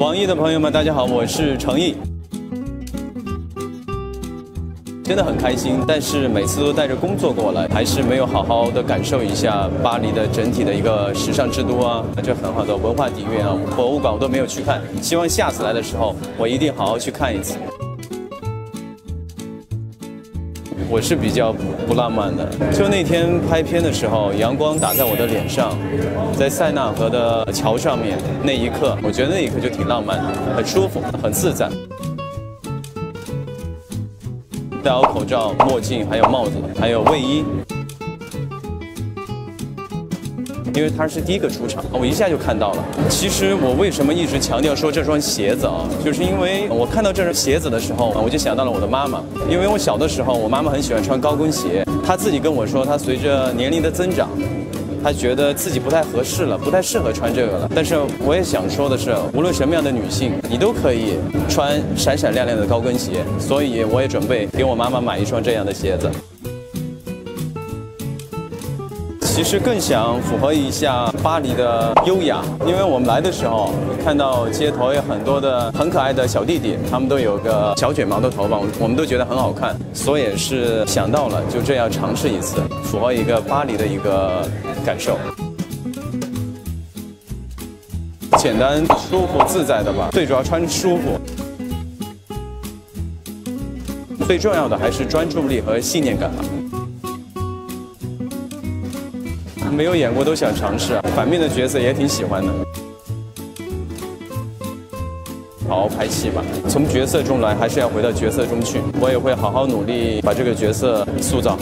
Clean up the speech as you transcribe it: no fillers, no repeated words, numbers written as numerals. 网易的朋友们，大家好，我是程毅。真的很开心，但是每次都带着工作过来，还是没有好好的感受一下巴黎的整体的一个时尚之都啊，这很好的文化底蕴啊，博物馆我都没有去看。希望下次来的时候，我一定好好去看一次。 我是比较不浪漫的，就那天拍片的时候，阳光打在我的脸上，在塞纳河的桥上面那一刻，我觉得那一刻就挺浪漫的，很舒服，很自在。戴好口罩、墨镜，还有帽子，还有卫衣，因为他是第一个出场，我一下就看到了。其实我为什么一直强调说这双鞋子啊，就是因为我看到这双鞋子的时候，我就想到了我的妈妈。 因为我小的时候，我妈妈很喜欢穿高跟鞋。她自己跟我说，她随着年龄的增长，她觉得自己不太合适了，不太适合穿这个了。但是我也想说的是，无论什么样的女性，你都可以穿闪闪亮亮的高跟鞋。所以我也准备给我妈妈买一双这样的鞋子。其实更想符合一下巴黎的优雅，因为我们来的时候看到街头有很多的很可爱的小弟弟，他们都有个小卷毛的头发，我们都觉得很好看，所以也是想到了就这样尝试一次，符合一个巴黎的一个感受。 简单、舒服、自在的吧，最主要穿舒服。最重要的还是专注力和信念感。没有演过都想尝试，反面的角色也挺喜欢的。好好拍戏吧，从角色中来，还是要回到角色中去。我也会好好努力，把这个角色塑造好。